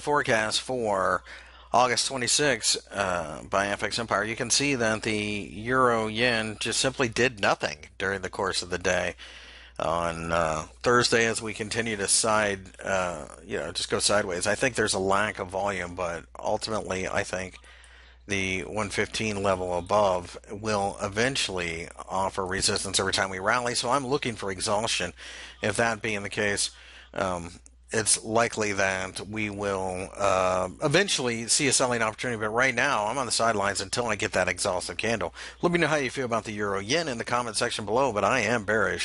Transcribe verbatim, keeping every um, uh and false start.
forecast for August twenty-sixth uh, by F X Empire, you can see that the euro yen just simply did nothing during the course of the day. On uh, Thursday, as we continue to side, uh, you know, just go sideways. I think there's a lack of volume, but ultimately, I think the one fifteen level above will eventually offer resistance every time we rally. So I'm looking for exhaustion. If that being the case, um, it's likely that we will uh, eventually see a selling opportunity. But right now, I'm on the sidelines until I get that exhaustive candle. Let me know how you feel about the euro yen in the comment section below. But I am bearish